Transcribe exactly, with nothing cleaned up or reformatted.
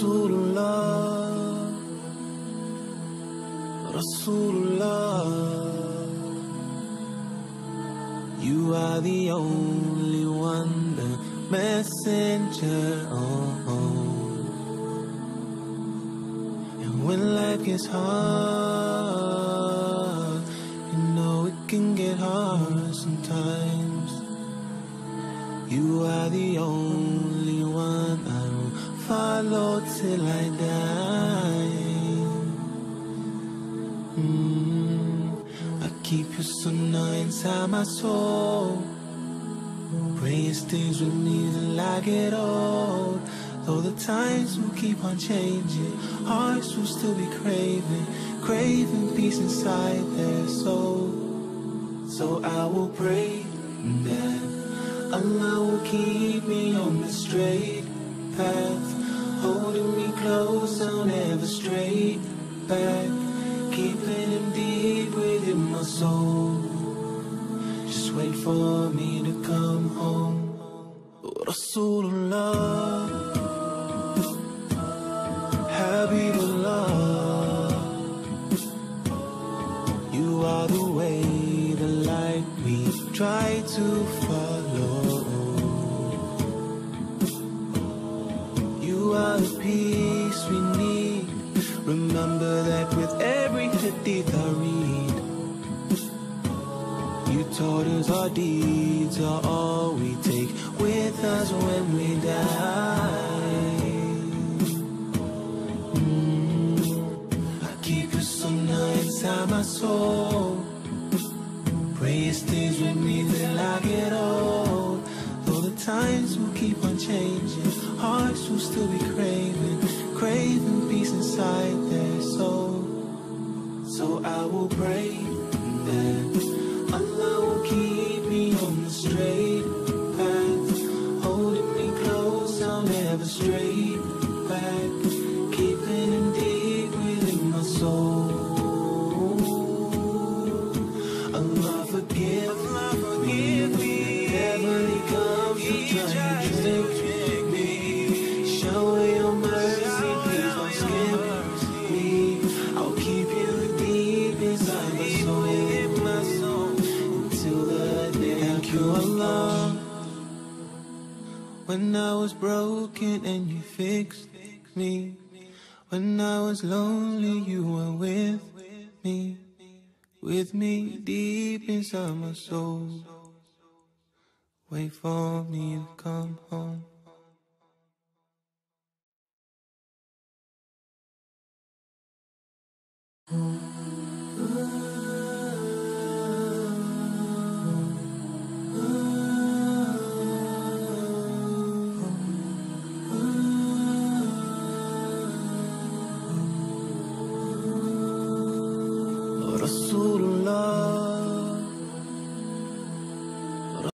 Rasulullah, Rasulullah, you are the only one, the messenger. Oh, oh. And when life gets hard, you know it can get hard sometimes. You are the only one I follow till I die. Mm. I keep your sunnah inside my soul. Praying stays with me till I get old. Though the times will keep on changing, hearts will still be craving, craving peace inside their soul. So I will pray that Allah will keep me on the straight path, holding me close, I'll never stray back, keeping him deep within my soul. Just wait for me to come home. Rasulullah, Habibullah, you are the way, the light we try to follow. You are the peace we need. Remember that with every hadith I read, you taught us our deeds are all we take with us when we die. Mm. I keep your sunnah inside my soul. Prayer stays with me till I get old. Though the times will keep on changing, hearts will still be craving, craving peace inside their soul. So I will pray that Allah will keep me on the straight path, holding me close, I'll never stray back, keeping him deep within my soul. Allah forgive, Allah forgive me. Whenever he comes, he tries to trick me. Show your mercy, please don't skip me. I'll keep you deep inside my soul until the day I kill Allah. When I was broken and you fixed me, when I was lonely you were with me, with me deep inside my soul. Wait for me to come home. Mm-hmm.